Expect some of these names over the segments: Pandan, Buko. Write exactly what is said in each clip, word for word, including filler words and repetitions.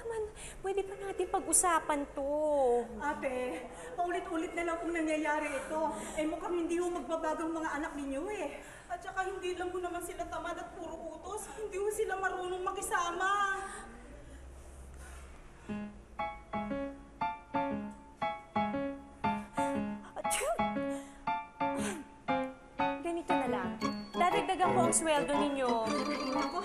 naman, pwede pa natin pag-usapan to. Ate, paulit-ulit na lang kung nangyayari ito. Eh mukhang hindi mo magbabagong mga anak ninyo eh. At saka hindi lang mo naman sila tamad at puro utos. Hindi mo sila marunong makisama. Ganito na lang. Dadagdagan ko ang sweldo ninyo. Ako,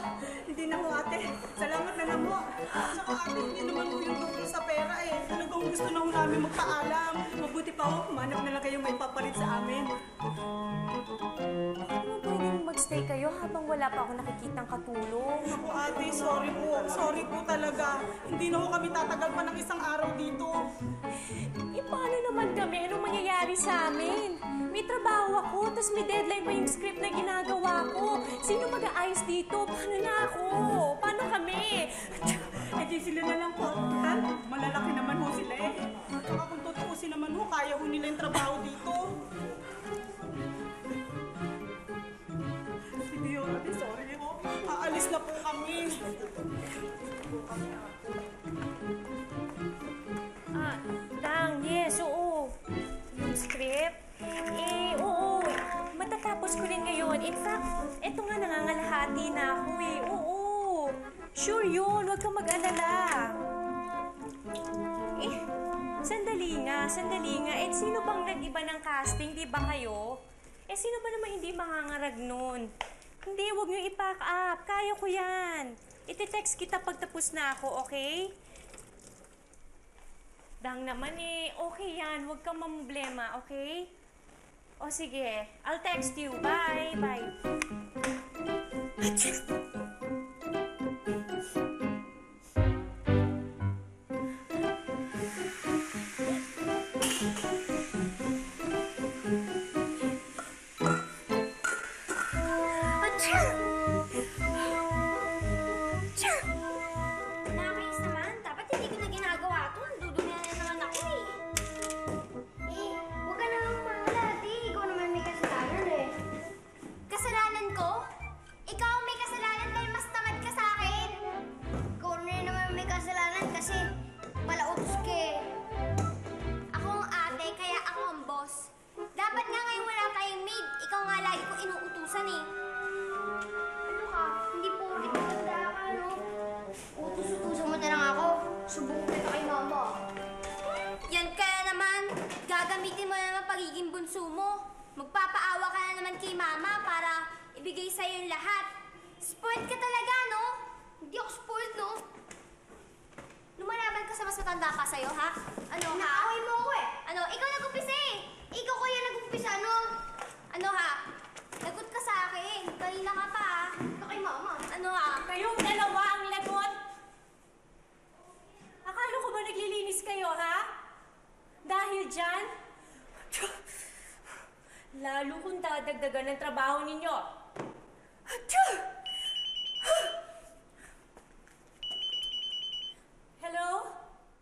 hindi na ho ate. Salamat na lang ho. At saka ate, hindi naman ho yung tungkol sa pera eh. Talagang gusto na ho namin magpaalam. Mabuti pa ho, humanap na lang kayong may papalit sa amin. Stay kayo habang wala pa ako nakikitang katulong. Ako ate, sorry po. Sorry po talaga. Hindi na ho kami tatagal pa ng isang araw dito. Eh, paano naman kami? Anong mangyayari sa amin? May trabaho ako, tapos may deadline pa yung script na ginagawa ko. Sino mag-aayos dito? Paano na ako? Paano kami? Eh, di sila na lang po. Tal, malalaki naman ho sila eh. Saka kung tutuusin naman ho, kaya ho nila yung trabaho dito. Alis na po kami. Ah, Dang, yes, oo. Yung script? Eh, oo. Matatapos ko rin ngayon. In fact, eto nga nangangalahati na ako eh. Oo. Sure yun, huwag kang mag-alala. Eh, sandali nga, sandali nga. Eh, sino bang nag-iba ng casting? Di ba kayo? Eh, sino ba naman hindi mangangarag nun? Hindi, huwag niyo i-pack up. Kaya ko yan. Iti-text kita pag tapos na ako, okay? Dang naman eh. Okay yan. Huwag kang mamblema, okay? O sige, I'll text you. Bye, bye. Lalo kung dadagdagan ng trabaho ninyo. Hello?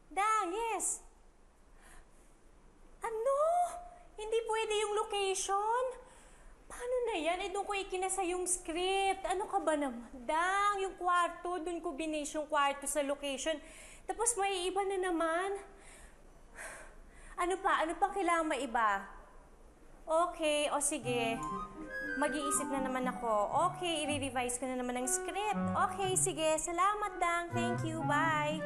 Dang, yes. Ano? Hindi pwede yung location? Paano na yan? Eh, doon ko ikinasa yung script. Ano ka ba naman? Dang, yung kwarto, doon ko binase yung kwarto sa location. Tapos may iba na naman. Ano pa? Ano pa kailangan maiba? Okay, o sige. Mag-iisip na naman ako. Okay, i-revise ko na naman ang script. Okay, sige. Salamat, Dang. Thank you. Bye.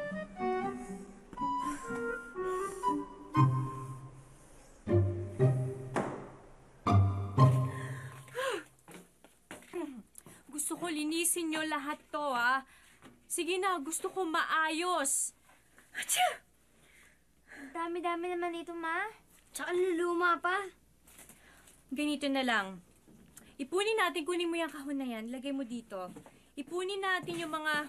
Gusto ko linisin nyo lahat to, ha? Sige na, gusto ko maayos. Dami-dami naman ito, ma. Tsaka luluma pa. Ganito na lang. Ipunin natin, kunin mo yung kahon na yan, lagay mo dito. Ipunin natin yung mga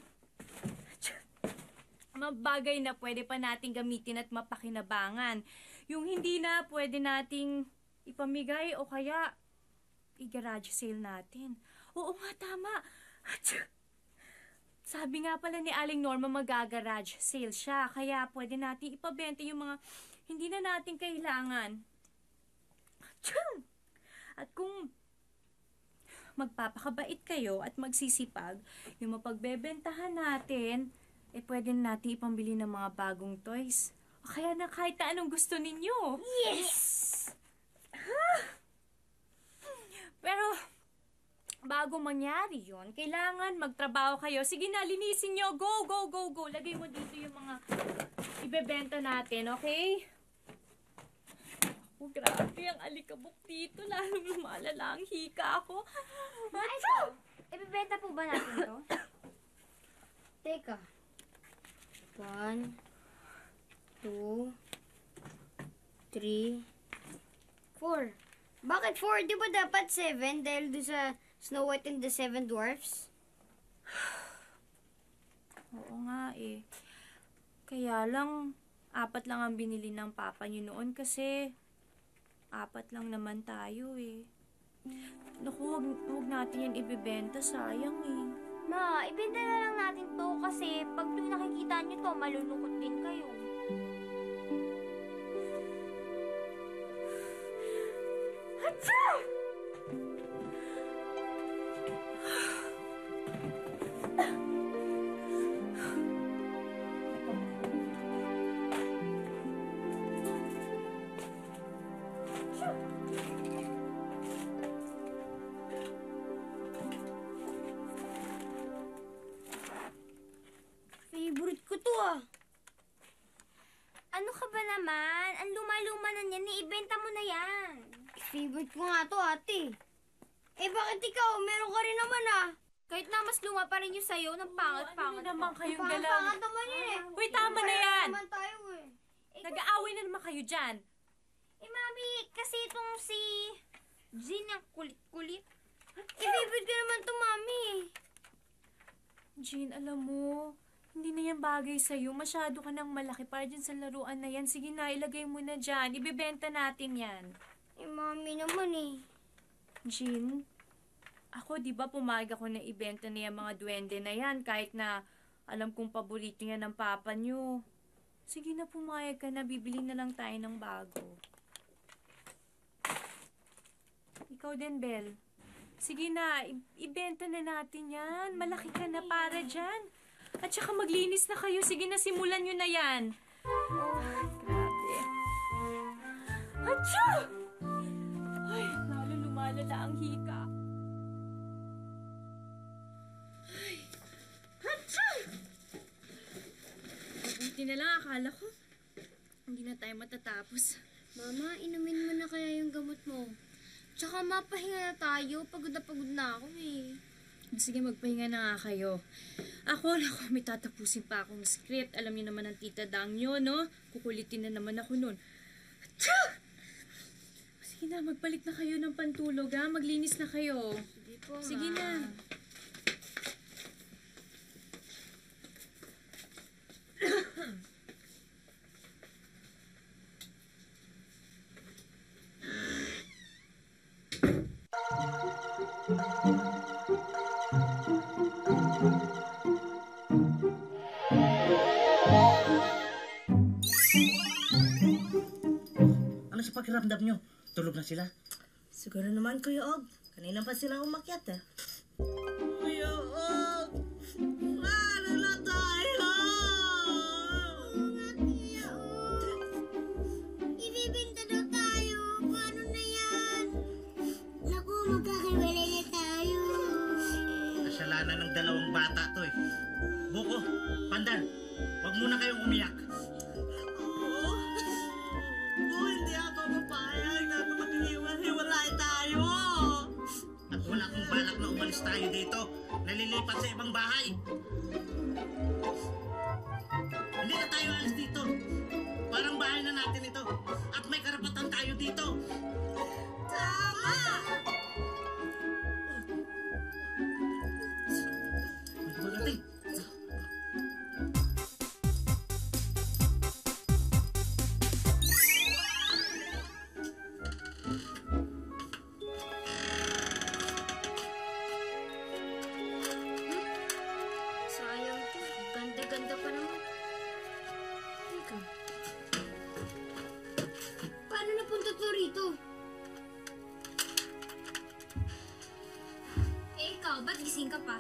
mga bagay na pwede pa nating gamitin at mapakinabangan. Yung hindi na pwede nating ipamigay o kaya i-garage sale natin. Oo nga, tama. Sabi nga pala ni Aling Norma mag-garage sale siya, kaya pwede nating ipabenta yung mga hindi na natin kailangan. At kung magpapakabait kayo at magsisipag, yung mapagbebentahan natin, eh pwede na natin ipambili ng mga bagong toys. O kaya na kahit na anong gusto ninyo. Yes! Huh? Pero, bago mangyari yun, kailangan magtrabaho kayo. Sige na, linisin nyo. Go, go, go, go. Lagay mo dito yung mga ibebenta natin, okay? Oh, grabe ang alikabok dito. Lalong lumalala ang hika ako. Ito! Ibebenta po ba natin to? Teka. One, two, three, four. Bakit four? Di ba dapat seven dahil doon sa Snow White and the Seven Dwarfs? Oo nga eh. Kaya lang, apat lang ang binili ng papa niyo noon kasi apat lang naman tayo eh. Naku, huwag, huwag natin yan ibibenta. Sayang eh. Ma, ibenta na lang natin to kasi pag doon nakikita nyo to, malulungkot din kayo. Hatsya! Ano ka ba naman? Ang luma-luma na niyan. Ibenta mo na yan. Favorite ko nga to, ate. Eh, bakit ikaw? Meron ka rin naman, ah. Kahit na mas luma pa rin yung sayo, ng pangat-pangat. Ano naman kayong galaw? Pangat-pangat naman yun, eh. Uy, tama na yan. Naman tayo, eh. Nag-aaway na naman kayo dyan. Eh, mami, kasi itong si Jean ang kulit-kulit. Eh, favorite ko naman to, mami. Jean, alam mo, hindi na yan bagay sa'yo. Masyado ka nang malaki para dyan sa laruan na yan. Sige na, ilagay mo na dyan. Ibibenta natin yan. Eh, mami naman eh. Jean, ako diba pumayag ako na ibenta na yung mga duwende na yan kahit na alam kong paborito yan ng papa nyo. Sige na, pumayag ka na. Bibili na lang tayo ng bago. Ikaw din, Belle. Sige na, ibenta na natin yan. Malaki ka na para dyan. At saka maglinis na kayo. Sige na, simulan nyo na yan. Oh, grabe. Atsa! Ay, lalo lumalala ang hika. Ay, atsa! Buti na lang, akala ko hindi na tayo matatapos. Mama, inumin mo na kaya yung gamot mo. Tsaka mapahinga na tayo. Pagod na pagod na ako eh. Sige, magpahinga na nga kayo. Ako, ako, may tatapusin pa akong script. Alam niyo naman ang tita Dang nyo, no? Kukulitin na naman ako nun. Atcha! Sige na, magbalik na kayo ng pantulog, ha? Maglinis na kayo. Sige po, ma. Sige na. Pakiramdam nyo, tulog na sila. Siguro naman, Kuya Og. Kanina pa sila umakyat, eh. Kuya Og! Paano na tayo? Mga Kuya Og! Ibibinta daw tayo. Paano na yan? Naku, magkakiwala na tayo. Kasalanan ng dalawang bata to, eh. Buko, Pandan, huwag muna kayong umiyak. Tayo dito. Nalilipat sa ibang bahay. Hindi na tayo alis dito. Parang bahay na natin ito. At may karapatan tayo dito. Tama! Magpagating. Ba't gising ka pa?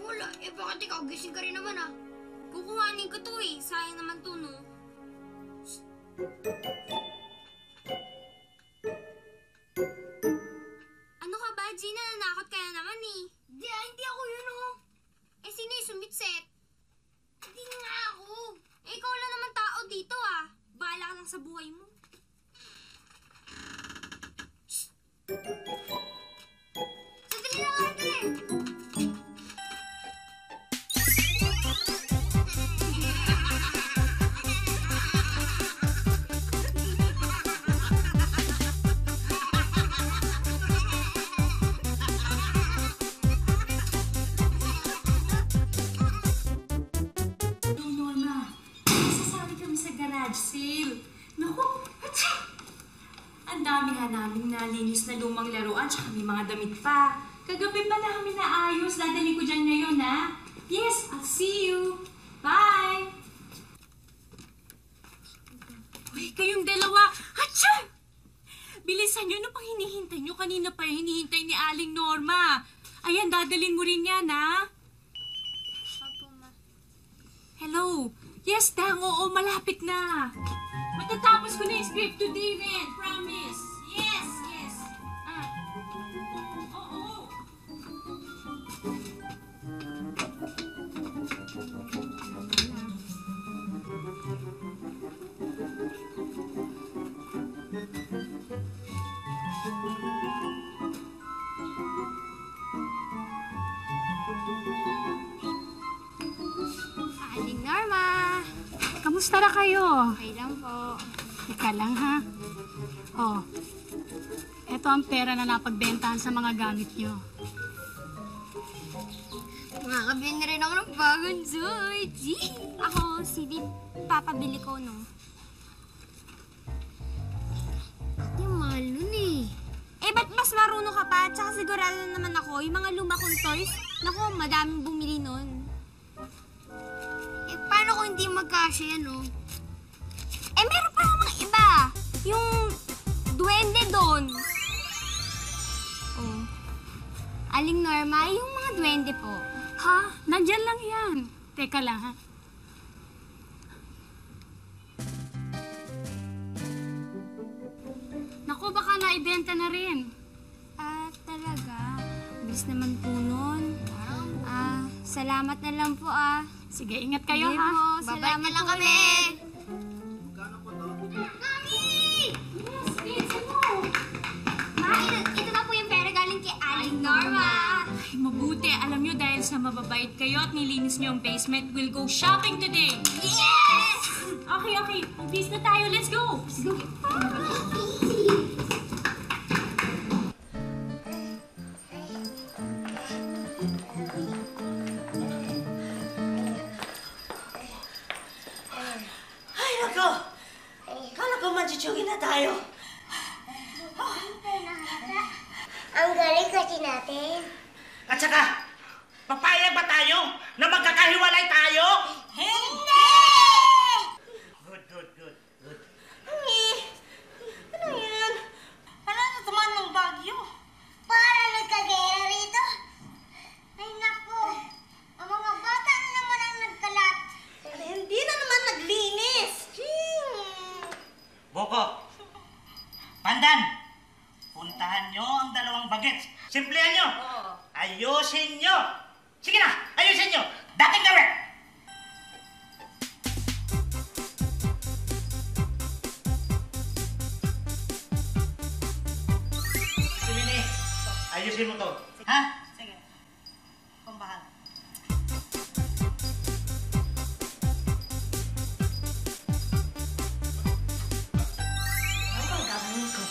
Wala. Eh, bakit ikaw gising ka rin naman, ah? kukuhanin ko to eh. Sayang naman to, no? Ano ka ba, Gina? Nanakot kaya naman eh. Hindi, hindi ako yun, oh. Eh, sino yung sumitset? Hindi nga ako. Eh, ikaw lang naman tao dito, ah. Bahala ka lang sa buhay mo. Sandali lang, Arthur! Nalinis na lumang laruan, tsaka may mga damit pa. Kagabi pa na kami naayos. Dadali ko dyan ngayon, ha? Yes, I'll see you. Bye! Uy, kayong dalawa! Hatsyo! Bilisan nyo, ano pang hinihintay nyo? Kanina pa hinihintay ni Aling Norma. Ayan, dadalin mo rin yan, ha? Hello? Yes, Dang, oo, malapit na. Matatapos ko na yung script today, man. Promise. Yes! Aling Norma! Kamusta na kayo? Okay lang po. Ika lang ha. Oh, eto ang pera na napagbentahan sa mga gamit nyo. Nakakabili rin ako ng bagong suit. Ako, si Dip, papabili ko, no? Ate, mahal nun eh. Eh, ba't mas marunong ka pa? Tsaka sigurado naman ako, yung mga luma kong toys, naku, madaming bumili nun. Eh, paano kung hindi magkasya yan, no? Eh, meron pa mga iba. Yung duwende doon. Oh. Aling Norma, yung mga duwende po. Ha? Nandyan lang yan. Teka lang, ha? Naku, baka naibenta na rin. Ah, talaga? Bilis naman po nun. Ah, salamat na lang po, ah. Sige, ingat kayo, sige, ha? Po, salamat lang kami. Magkano po ito? Mami! Yes, pizza mo! Ma, ito, ito na po yung pera galing kay Aling Norma. Mabuti, alam nyo dahil sa mababait kayo at nilinis nyo ang basement, we'll go shopping today! Yes! Okay, okay. Umpis na tayo. Let's go! Let's go! Ay, nako! Kala ko manchuchugin na tayo. Oh. Ang galing kasi natin. At saka, papayag ba tayo na magkakahiwalay tayo? Hindi! Good, good, good, good. Mami, ano yan? Parang natuman ng bagyo. Parang nagkagera rito. Ay naku, ang mga bata na naman ang nagkalat. Ay, hindi na naman naglinis. Buko, Pandan, puntahan nyo ang dalawang bagets. Simplihan nyo. Ayusin nyo! Sige na! Ayusin nyo! Dating gawin! Si Mini, ayusin mo to. Ha? Sige. Pambahal. Ano ang gawin ko?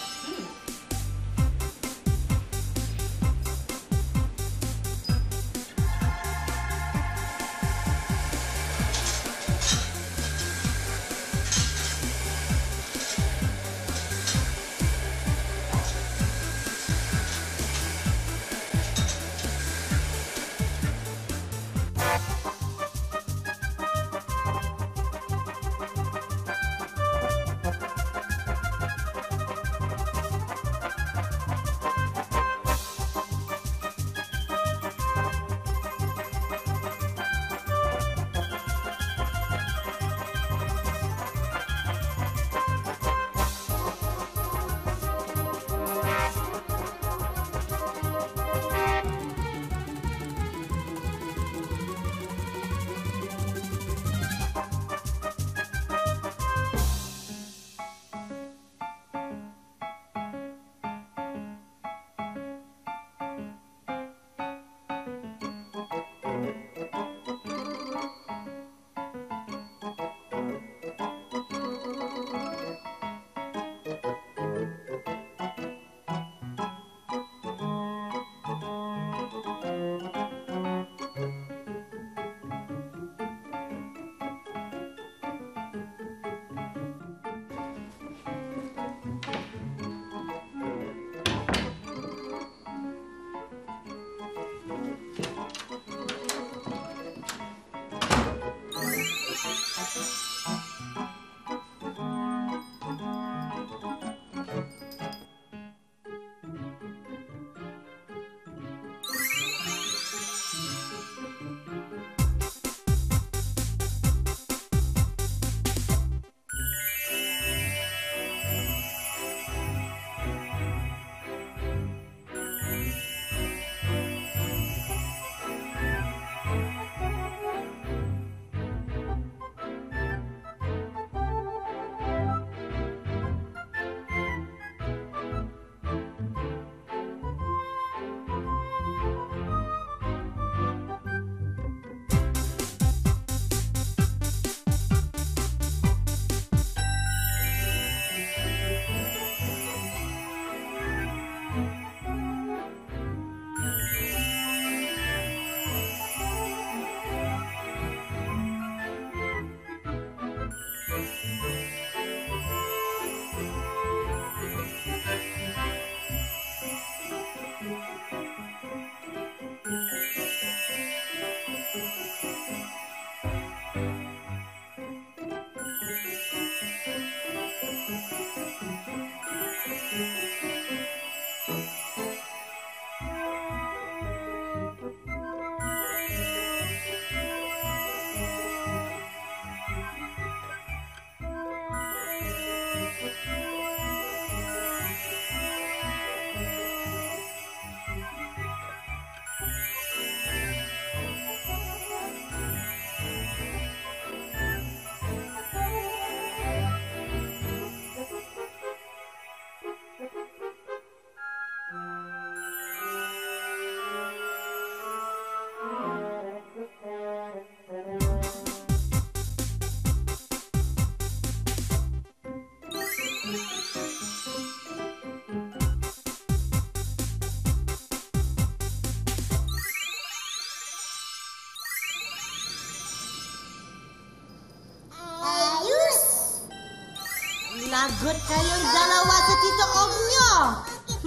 Lagot kayong dalawa sa tito og nyo!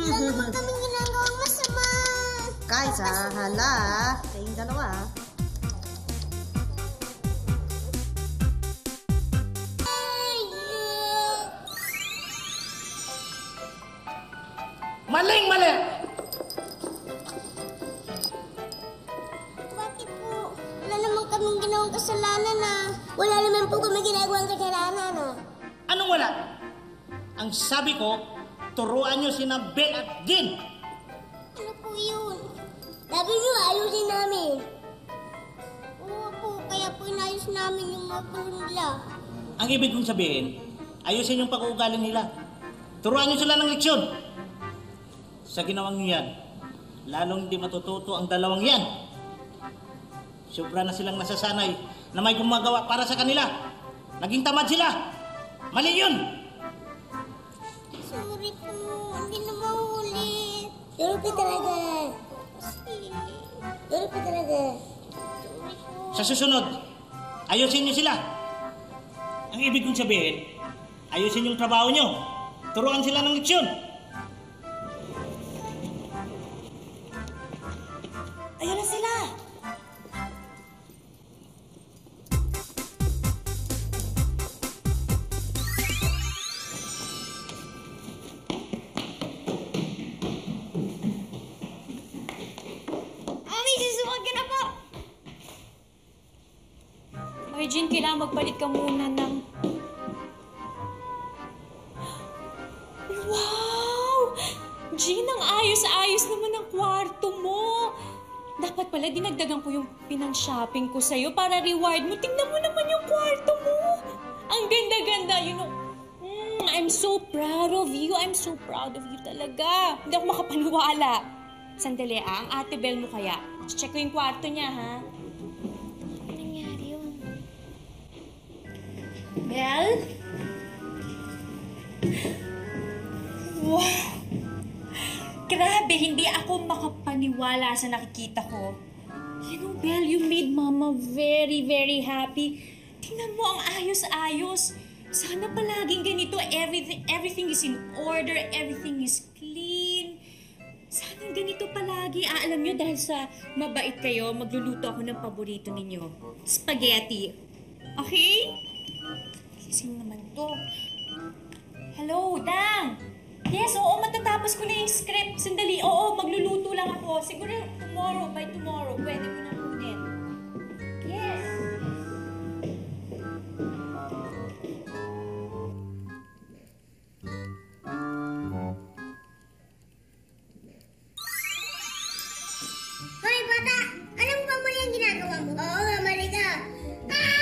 Bakit lang kami ginagawang masama? Guys, ha, hala! Kayong dalawa. Maling, mali! Bakit po? Wala naman kaming ginawang kasalanan, ha? Wala naman po kami ginagawang kasalanan, ha? Anong wala? Ang sabi ko, turuan nyo sina Ben at Jin. Ano po yun? Sabi nyo, ayusin namin. Oo po, kaya po inayos namin yung mga puno nila. Ang ibig kong sabihin, ayusin yung pag-uugali nila. Turuan nyo sila ng leksyon. Sa ginawang nyo yan, lalong hindi matututo ang dalawang yan. Sobra na silang nasasanay na may gumagawa para sa kanila. Naging tamad sila. Mali yun! Sorry po, hindi na maulit. Sorry po talaga. Sorry po talaga. Sorry po. Sa susunod, ayusin nyo sila. Ang ibig kong sabihin, ayusin yung trabaho nyo. Turuan sila ng leksyon. Ayun na sila! Jin, kailangan magpalit ka muna ng... Wow! Jin, ang ayos-ayos naman ang kwarto mo. Dapat pala dinagdagan ko yung pinang-shopping ko sa'yo para reward mo. Tingnan mo naman yung kwarto mo. Ang ganda-ganda, you know. Mm, I'm so proud of you. I'm so proud of you talaga. Hindi ako makapaniwala. Sandali ah, ang Ate Bel mo kaya. Check ko yung kwarto niya, ha? Well, wow, grabe, hindi ako makapaniwala sa nakikita ko. You know, Belle, you made Mama very, very happy. Tingnan mo ang ayos-ayos. Sana palaging ganito, everything, everything is in order, everything is clean. Sana ganito palagi. Ah, alam nyo, dahil sa mabait kayo, magluluto ako ng paborito ninyo. Spaghetti. Okay? Sino naman to? Hello, Dang! Yes, oo, matatapos ko na yung script. Sandali, oo, magluluto lang ako. Siguro tomorrow, by tomorrow, pwede ko na ulit. Yes! Hoy, bata! Anong pamuli ang ginagawa mo? Oo nga, Marika! Ah!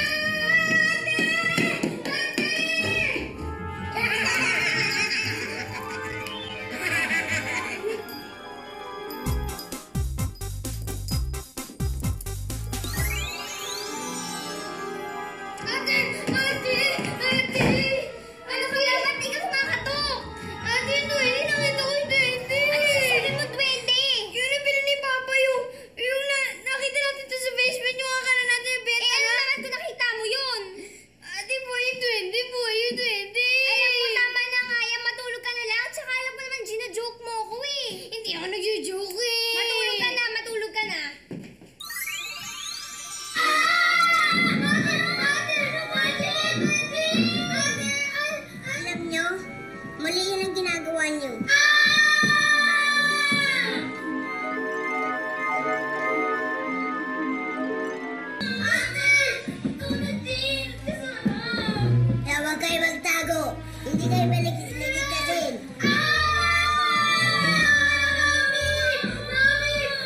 Hindi kayo maligtasin. Mami!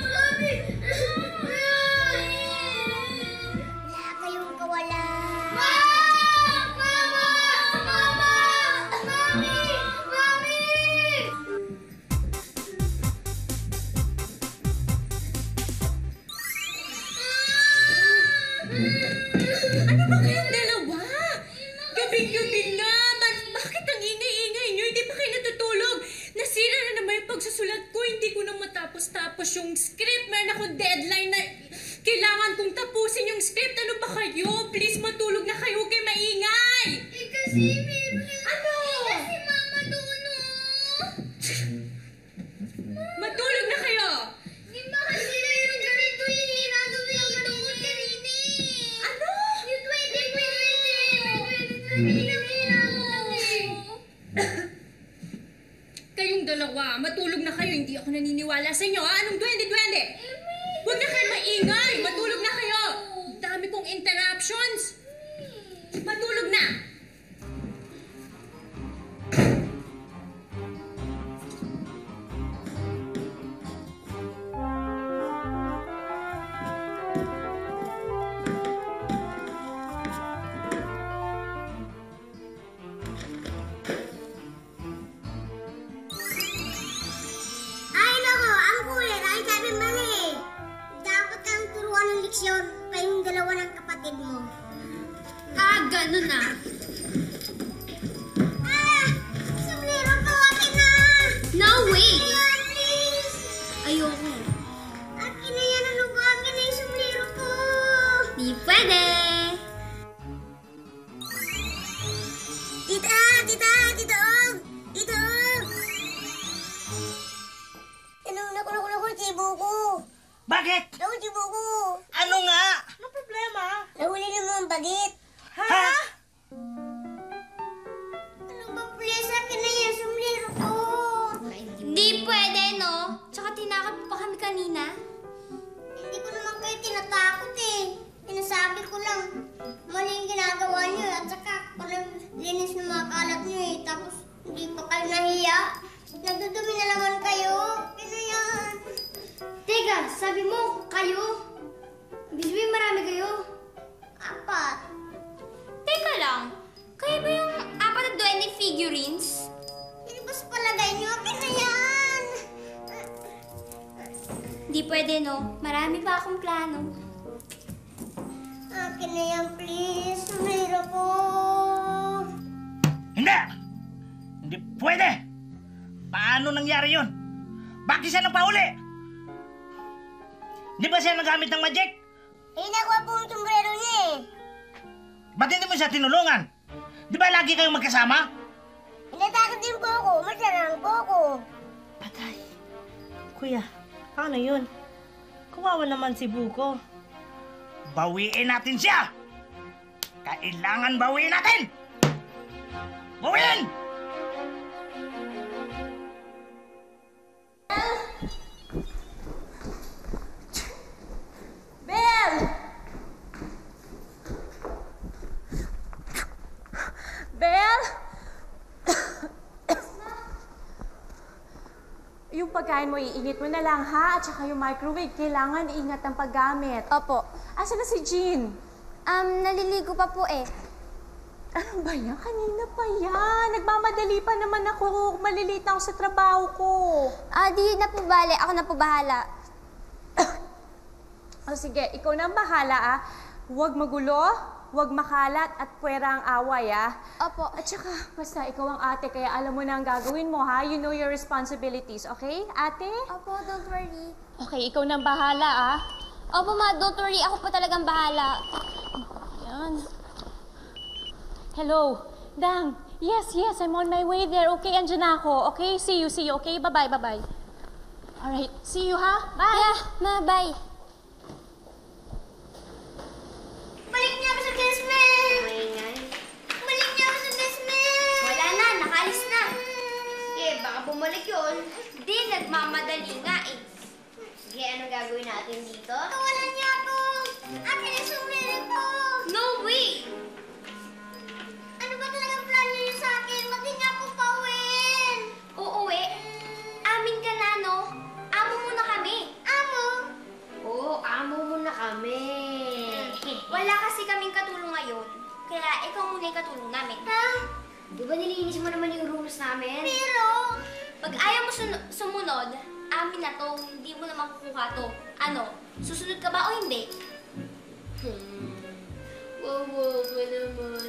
Mami! Wala kayong kawala. Mama! Mama! Mami! Mami! Ano ba kayong dalawa? Gabi-gabi na. Bakit ang ingay-ingay nyo? Hindi pa kayo natutulog? Nasira na naman yung pagsusulat ko. Hindi ko nang matapos-tapos yung script. Meron akong deadline na kailangan kong tapusin yung script. Ano ba kayo? Please matulog na kayo. Huwag kayo maingay! Eh kasi meron na... Ano? Eh kasi mama doon o. Matulog na kayo! Hindi ba kasi meron na rito yung hirado na yung doon kanina eh. Ano? Yung twenty twenty! Kayong dalawa, matulog na kayo. Hindi ako naniniwala sa inyo, ha? Anong duwende-duwende? Huwag na kayo maingay! Matulog na kayo! Dami kong interruptions! Matulog na! Ganun na. Ah! Sumliro ko! Akin na! No, wait! Ayoko. Akin na yan. Ano ba? Akin na yung sumliro ko! Di pwede! Tita! Tita! Tita Ong! Tita Ong! Anong nakulakul-akul si Buko? Bakit? Nakulakul si Buko! Ano nga? Anong problema? Nahuli na mo ang bagit. Ha? Ha? Ano ba pala sa akin na yung sumlero ko? Hindi pwede, no? Tsaka tinakot pa kami kanina. Hindi ko naman kayo tinatakot eh. Tinasabi ko lang, mali yung ginagawa niyo at saka parang linis ng mga kalat niyo eh. Tapos hindi pa kayo nahiya. Nagdudumi na naman kayo. Ano yan? Teka, sabi mo kayo? Bisibig marami kayo? Apat. Teka lang, kaya ba yung apat at duwende figurines? Hindi ba sa palagay niyo? Akin na yan! Hindi pwede, no? Marami pa akong plano. Akin na yan, please. Sumira po. Hindi! Hindi pwede! Paano nangyari yun? Bakit siya nagpahuli? Hindi ba siya nagamit ng magic? Eh, nakuha po yung sombrero niya eh. Ba't hindi mo siya tinulungan? Di ba lagi kayong magkasama? Inatakot din po ako. Masarang po ako. Patay. Kuya, ano yun? Kawawa naman si Buko. Bawiin natin siya! Kailangan bawiin natin! Bawiin! Pagkain mo, iinit mo na lang, ha? At saka yung microwave, kailangan iingat ang paggamit. Opo. Asa na si Jean? Um, naliligo pa po eh. Ano ba yan? Kanina pa yan. Nagmamadali pa naman ako. Malilita ako sa trabaho ko. Ah, di na po bale. Ako na po bahala. O sige, ikaw na ang bahala, ah. Huwag magulo, huwag makalat, at puwera ang away, ah. Opo. At saka, basta ikaw ang ate, kaya alam mo na ang gagawin mo, ha? You know your responsibilities, okay, ate? Opo, don't worry. Okay, ikaw na bahala, ah. Opo, ma, don't worry. Ako po talagang bahala. Ayan. Hello, Dang. Yes, yes, I'm on my way there. Okay, andyan ako. Okay, see you, see you. Okay, bye-bye, bye-bye. Alright, see you, ha? Bye! Yeah, ma, bye. Balik niya ako sa basement! Balik niya ako sa basement! Wala na, nakalis na. Sige, baka bumalik yun. Hindi, nagmamadali nga eh. Sige, ano gagawin natin dito? Tawalan niya ako! Akin na sumili po! No way! Ano ba talagang plan niyo sa akin? Ba't niya Di ba nilinis mo naman yung rules namin? Pero, pag ayaw mo sumunod, amin na to, hindi mo naman kukuha to. Ano, susunod ka ba o hindi? Hmm, wawaw ka naman.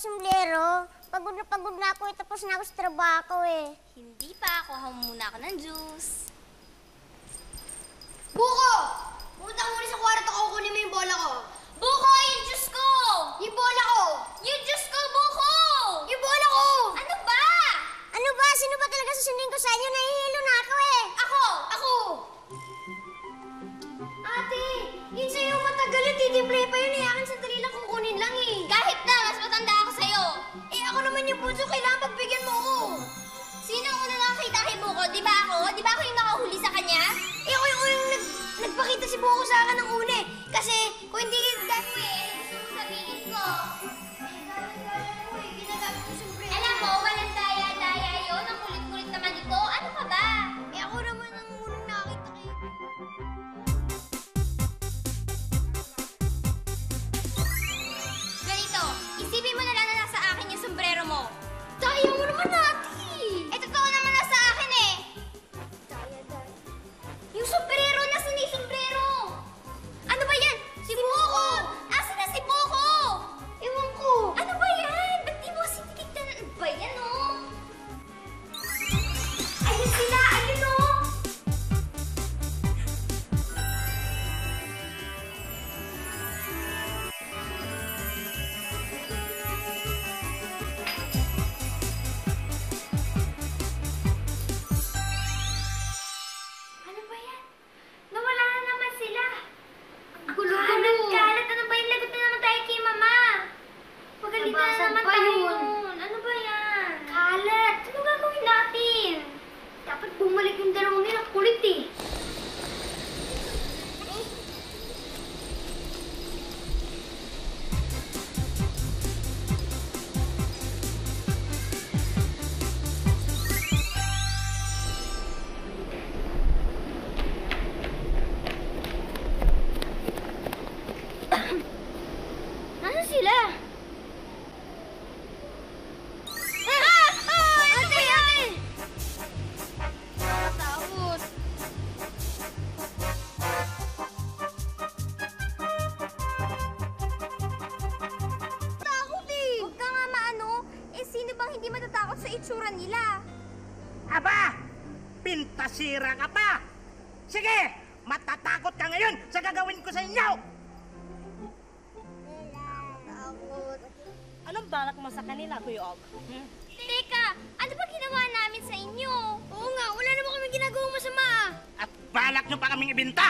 Sumblero, pagod na pagod na ako eh, tapos na ako sa trabaho ko eh. Hindi pa, kuha muna ako ng juice. Buko! Pumunta muna sa kwarto ko, kunin mo yung bola ko. Buko, yung juice ko! Yung bola ko! Yung juice ko, Buko! Yung bola ko! Ano ba? Ano ba? Sino ba talaga susundin ko sa inyo? Nahihilo na ako eh. Ako! Ako! Ate, yun sa'yo matagal eh, titiplay pa yun eh. Akin sa dalila kong kunin lang eh. Kahit na, mas matanda ako sa'yo. Eh, ako naman yung puso, kailangan pagbigyan mo ko. Sino ang una nakakita kay Buko? Di ba ako? Di ba ako yung nakahuli sa kanya? Eh, ako yung unang nag nagpakita si Buko sa akin ng una eh. Kasi, kung hindi kita dati eh, gusto mo sabihin ko. Eh, gano'n gano'n ko eh, ginagamit ko siyempre. Alam mo, walang daya-daya yun. Ang kulit-kulit naman ito. Ano ka ba? Eh, ako naman ang unang nakakita kay Buko. Isipin mo na lang na nasa akin yung sombrero mo. Daya mo naman natin! Eh, totoo naman nasa akin eh! Daya, daya. Yung sombrero! Nasaan na yung sombrero? Ano ba yan? Si, si Buko! Asan na si Buko? Ewan ko. Ano ba yan? Ba't di mo kasi titignan? Ano ba yan oh? Ayun sila! Ayun oh! Sira ka pa! Sige! Matatakot ka ngayon sa gagawin ko sa inyo! Natatakot. Anong balak mo sa kanila, Kuya Og? Hmm? Teka! Ano ba ginawa namin sa inyo? Oo nga! Wala naman kami ginagawang masama! At balak nyo pa kaming ibinta!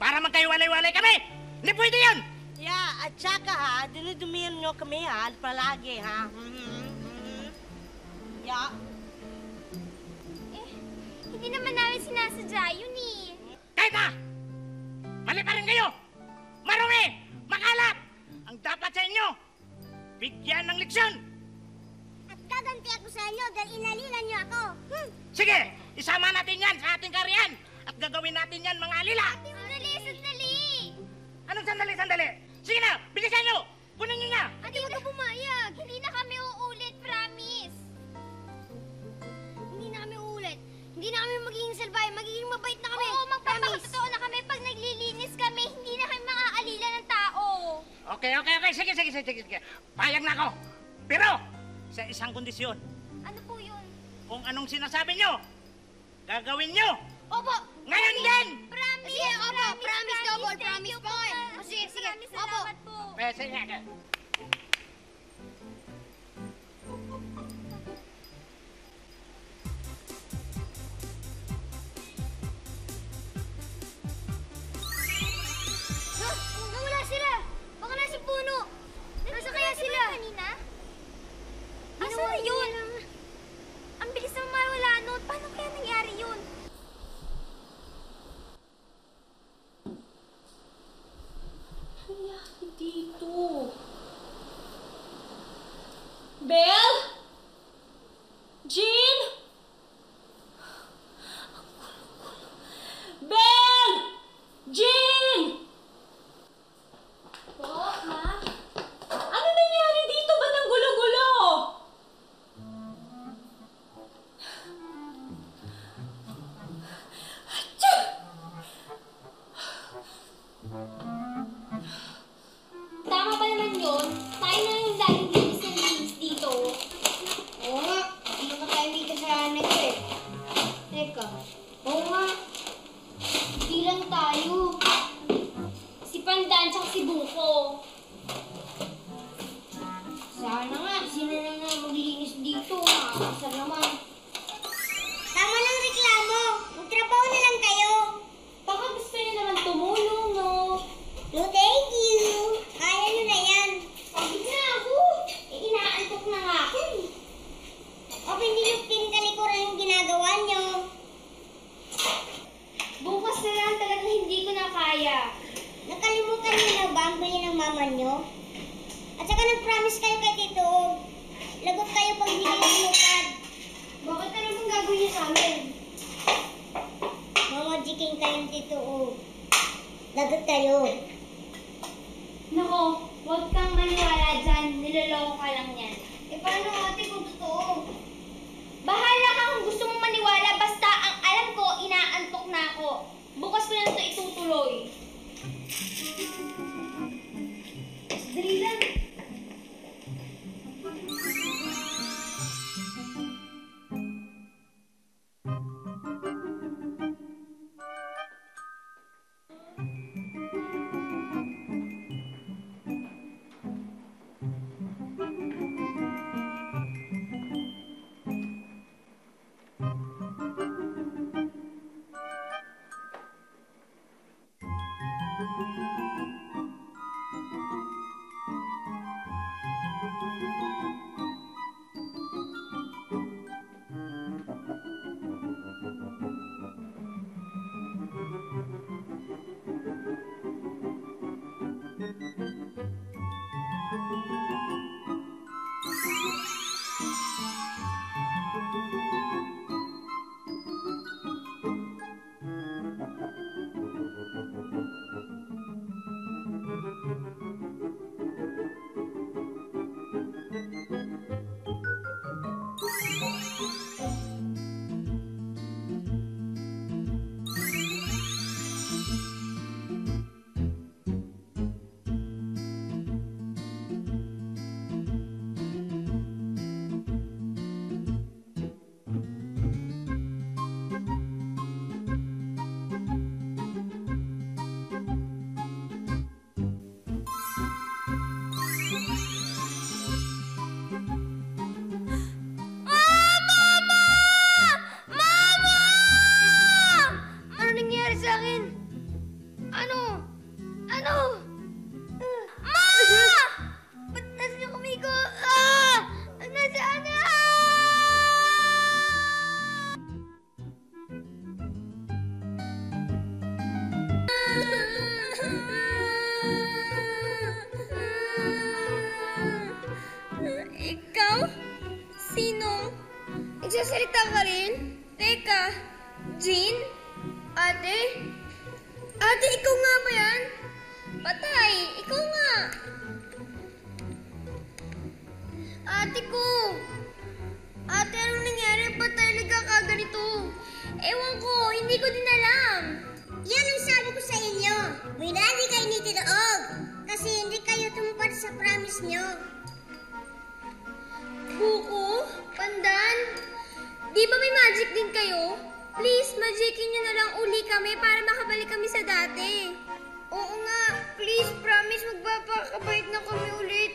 Para magkahiwalay-walay kami! Hindi pwede yun! Yeah! At saka ha, dinudumihan nyo kami ha, palagi ha? Mm-hmm. Yeah! Hindi naman namin sinasadya yun eh. Kahit na! Mali pa rin kayo! Marumi! Makalap! Ang dapat sa inyo, bigyan ng leksyon! At gaganti ako sa inyo dahil inalilan niyo ako. Hmm. Sige! Isama natin yan sa ating karyan! At gagawin natin yan mga alila! Sandali! Sandali! Anong sandali? Sandali! Sige na! Bilisan niyo! Punin niyo na! Hindi ko pumayag! Hindi na kami uulit, promise! Hindi na kami uulit! Hindi na kami magiging salbahe, magiging mabait na kami. Oo, magpapakatotoo na kami pag naglilinis kami. Hindi na kami makakaalila ng tao. Okay, okay, okay. Sige, sige, sige, sige. Payag na ako. Pero, sa isang kondisyon. Ano po yun? Kung anong sinasabi nyo, gagawin nyo! Opo! Ngayon din! Promise! Sige, opo! Promise double! Promise po kayo! Sige, sige! Opo! Pwede nga ka! Buko? Pandan? Di ba may magic din kayo? Please, magikin nyo na lang uli kami para makabalik kami sa dati. Oo nga. Please, promise, magpapakabait na kami ulit.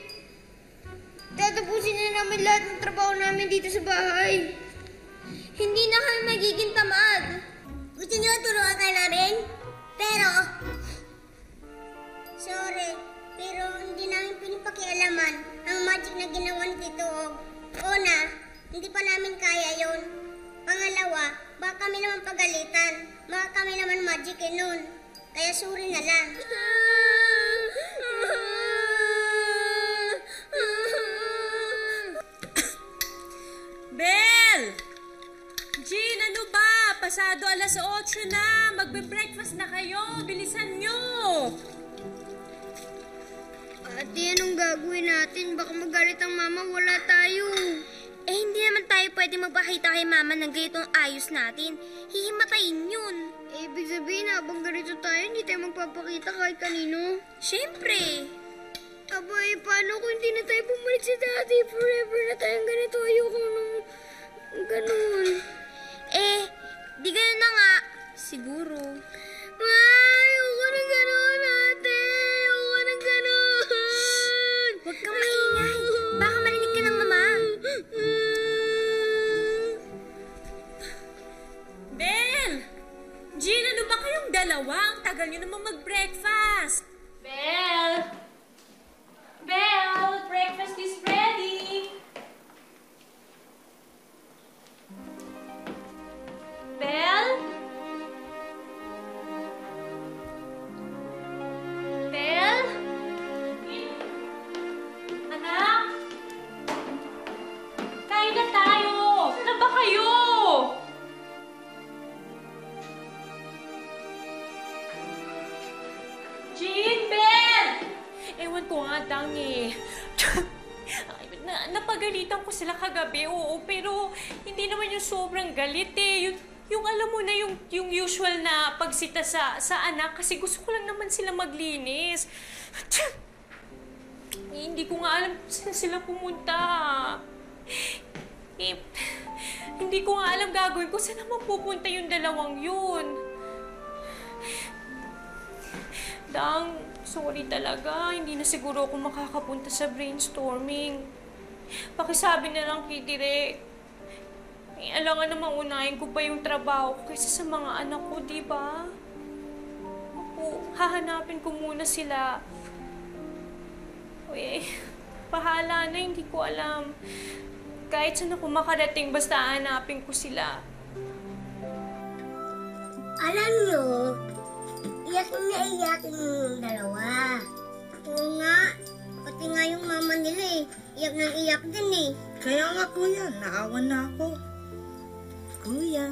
Tatapusin na namin lahat ng trabaho namin dito sa bahay. Hindi na kami magiging tamad. Gusto nyo turuan kayo namin? Pero, sorry, pero hindi namin pinipakialaman ang magic na ginawa ni Tito Og. Una, hindi pa namin kaya yun. Pangalawa, baka kami naman pagalitan. Baka kami naman magic eh nun. Kaya sorry na lang. Belle! Jean, ano ba? Pasado alas otso na. Magbe-breakfast na kayo. Bilisan nyo! Ate, anong gagawin natin? Baka magalit ang mama. Wala tayo. Eh, hindi naman tayo pwede magpakita kay mama ng ganitong ayos natin. Hihimatayin yun. Eh, ibig sabihin, habang ganito tayo, hindi tayo magpapakita kahit kanino. Siyempre! Aba, eh, paano kung hindi na tayo bumalik sa dati? Forever na tayong ganito. Ayoko nung ganun. Eh, di ganun na nga. Siguro. Ay, ayoko na ganun, ate. Ayoko na ganun. Shhh! Huwag kang maingay. Baka marinig ka ng mama. Belle! Jean, ano ba kayong dalawa? Ang tagal nyo naman mag-breakfast. Belle! Belle, breakfast is ready! Belle? Belle? Anak? Kain na tayo! Saan na ba kayo? Jean, Belle! Ewan ko nga, Tang, eh. Ay, na, napagalitan ko sila kagabi, oo, pero hindi naman yung sobrang galit, eh. Yung, yung alam mo na, yung, yung usual na pagsita sa, sa anak, kasi gusto ko lang naman sila maglinis. Eh, hindi ko nga alam kung saan sila pumunta. Eh, hindi ko nga alam gagawin ko saan naman pupunta yung dalawang yun. Dang, sorry talaga, hindi na siguro ako makakapunta sa brainstorming. Pakisabi na lang kay Direk. Eh, alangan na maunahin ko pa yung trabaho kaysa sa mga anak ko, di ba? Ako, hahanapin ko muna sila. Uy, pahala na, hindi ko alam. Kahit saan ako makarating, basta hanapin ko sila. Alam niyo, iyak na iyak yung dalawa. Oo nga. Pati nga yung mama nila eh. Iyak na iyak din eh. Kaya nga kuya, naawa na ako. Kuya,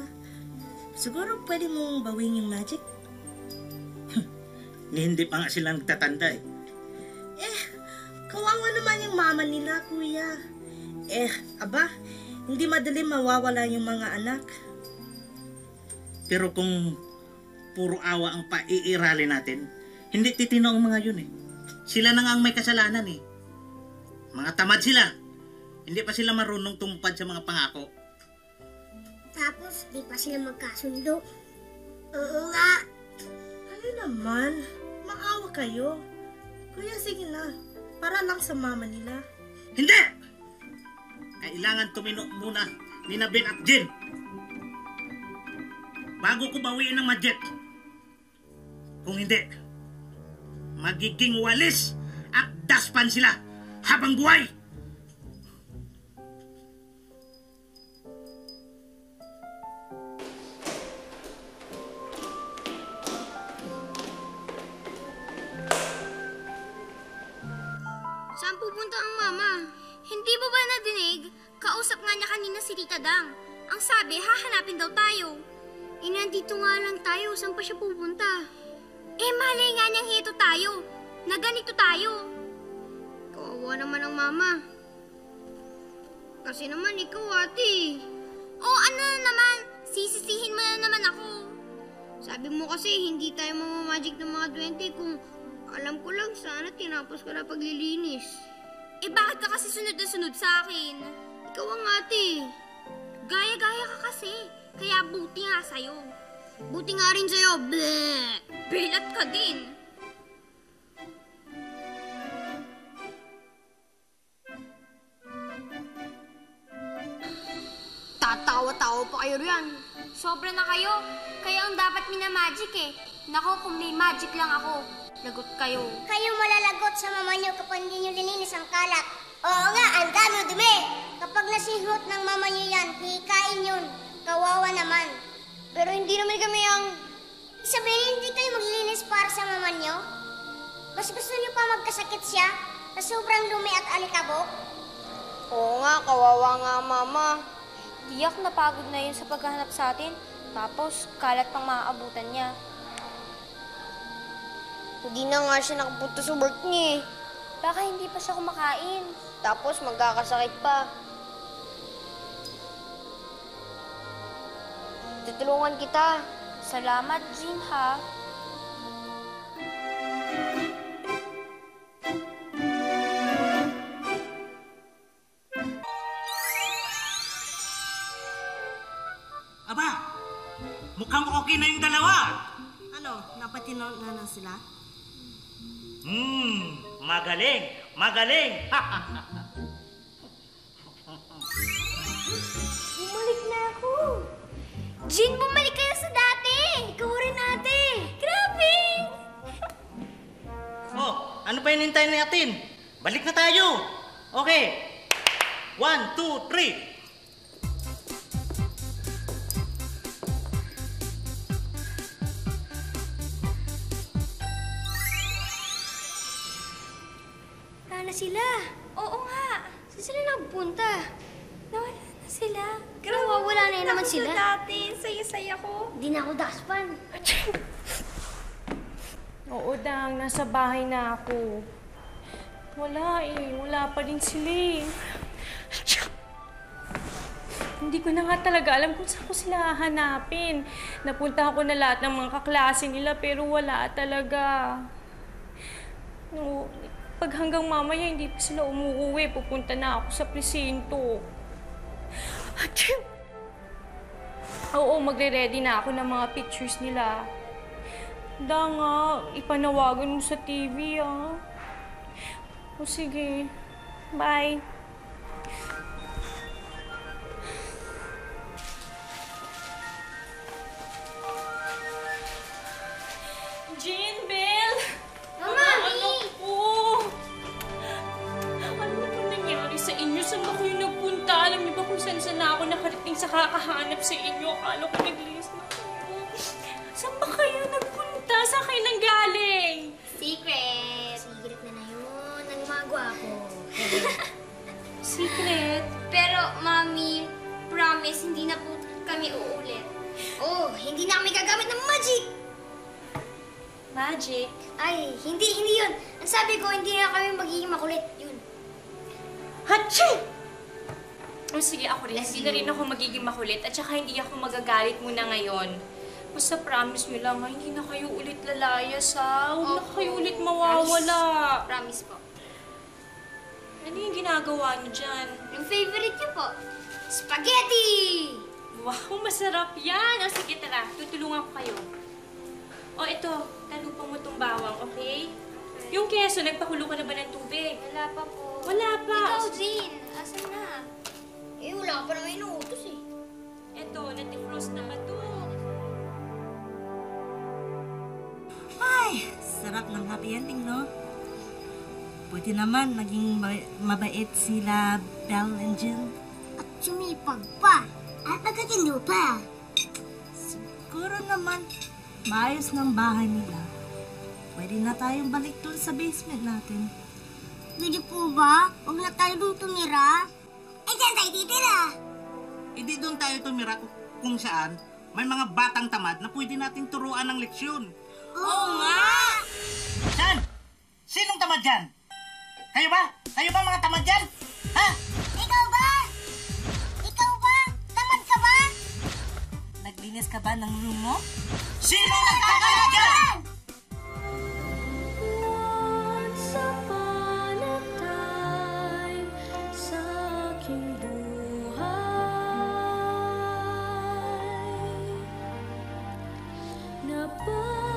siguro pwede mong bawin yung magic? Hindi pa nga sila nagtatanda eh. Eh, kawawa naman yung mama nila kuya. Eh, aba, hindi madali mawawala yung mga anak. Pero kung puro awa ang paiirali natin, hindi titino ang mga yun eh. Sila na nga ang may kasalanan eh. Mga tamad sila. Hindi pa sila marunong tumupad sa mga pangako. Tapos, di pa sila magkasundo. Oo nga. Ano naman? Maawa kayo. Kuya, sige na. Para lang sa mama nila. Hindi! Kailangan tumino muna ni Nabin at Jin bago ko bawiin ng magic. Kung hindi, magiging walis at daspan sila habang buhay! Saan pupunta ang mama? Hindi ba ba nadinig? Kausap nga niya kanina si Tita Dang. Ang sabi, hahanapin daw tayo. Eh, nandito nga lang tayo. Saan pa siya pupunta? Eh, malay nga niyang heto tayo. Na ganito tayo. Kawawa naman ang mama. Kasi naman ikaw, ate. Oh, ano na naman? Sisisihin mo na naman ako. Sabi mo kasi, hindi tayo mamamagic ng mga twenty kung alam ko lang sana tinapos ko na paglilinis. Eh, bakit ka kasi sunod na sunod sa akin? Ikaw ang ate. Gaya-gaya ka kasi. Kaya buti nga sa'yo. Buti nga rin sa'yo. Bleh! Bilat ka din! Tatawa-tawa pa kayo riyan. Sobra na kayo. Kayo ang dapat minamagic eh. Nako, kung may magic lang ako, lagot kayo. Kayo malalagot sa mama niyo kapag hindi niyo lininis ang kalat. Oo nga, ang dami dumi. Kapag nasihot ng mama niyo yan, hikain yun. Kawawa naman. Pero hindi naman kami ang... Sabihin, hindi kayo maglilinis para sa mama niyo? Mas gusto niyo pa magkasakit siya? Mas sobrang dumi at alikabok? Oo nga, kawawa nga mama. Diyak napagod na yun sa paghahanap sa atin. Tapos, kalat pang maaabutan niya. Hindi na nga siya nakapunta sa work niya eh. Baka hindi pa siya kumakain. Tapos, magkakasakit pa. Tutulungan kita. Salamat, Jean, ha? Aba, mukhang okay na yung dalawa. Ano, napatino na na sila? Hmm, magaling, magaling. Bumalik na ako. Jean, bumalik kayo sa dati. Ikaw rin ate. Grabe. Oh, ano ba hinintayin natin? Balik na tayo. Okay. One, two, three. Sila. Oo nga. Saan sila nagpunta? Nawala na sila. Grabe, wala na naman sila. Dati, saya-saya ko. Di na ako daspan. Oo, Dang. Nasa bahay na ako. Wala eh. Wala pa rin sila eh. Hindi ko na nga talaga alam kung saan ko sila hahanapin. Napunta ako na lahat ng mga kaklase nila pero wala talaga. No. Pag hanggang mamaya, hindi pa sila umuuwi. Pupunta na ako sa presinto. Oo, magre-ready na ako ng mga pictures nila. Dang nga, ipanawagan mo sa T V, ah. O sige, bye. Jean, Belle! Mama, ano po? Sa inyo, saan ba kayo nagpunta? Alam niyo ba kung saan saan ako nakarating sa kakahanap sa inyo? Akala ko naglinis na kayo. Saan ba kayo nagpunta? Saan kayo nanggaling? Secret! Secret na na yun. Ang gumagawa ko. Secret? Pero, Mami, promise, hindi na po kami uulit. Oh, hindi na kami gagamit ng magic! Magic? Ay, hindi, hindi yun. Ang sabi ko, hindi na kami magiging makulit. Yun. Hachi! O oh, sige, ako rin. Let's hindi na rin ako magiging makulit at saka hindi ako magagalit muna ngayon. Basta promise nyo lang, hindi na kayo ulit lalayas ha. Huwag oh, na kayo ulit mawawala. Promise, promise po. Ano yung ginagawa nyo dyan? Yung favorite nyo po, spaghetti! Wow, masarap yan! O oh, sige, tara. Tutulungan ko kayo. O oh, ito, talupan mo itong bawang, okay? Okay. Yung keso, nagpakulo ka na ba ng tubig? Wala pa po. Wala pa. Ikaw, Jean. Asan na? Eh, wala pa naman inuutos eh. Eto, natifrost na ba ito? Ay, sarap ng happy ending, no? Pwede naman naging mabait sila Belle and Jean. At sumipag pa. At pagkakilo pa. Siguro naman, maayos ng bahay nila. Pwede na tayong balik dun sa basement natin. Pwede po ba? Huwag na tayo doon tumira? Eh, saan tayo titira? Eh, di doon tayo tumira kung saan may mga batang tamad na pwede nating turuan ng leksyon. Oo nga! Saan? Sinong tamad dyan? Kayo ba? Kayo ba mga tamad dyan? Ha? Ikaw ba? Ikaw ba? Tamad ka ba? Naglinis ka ba ng room mo? Sino nagkakamad dyan? Bye. na pa.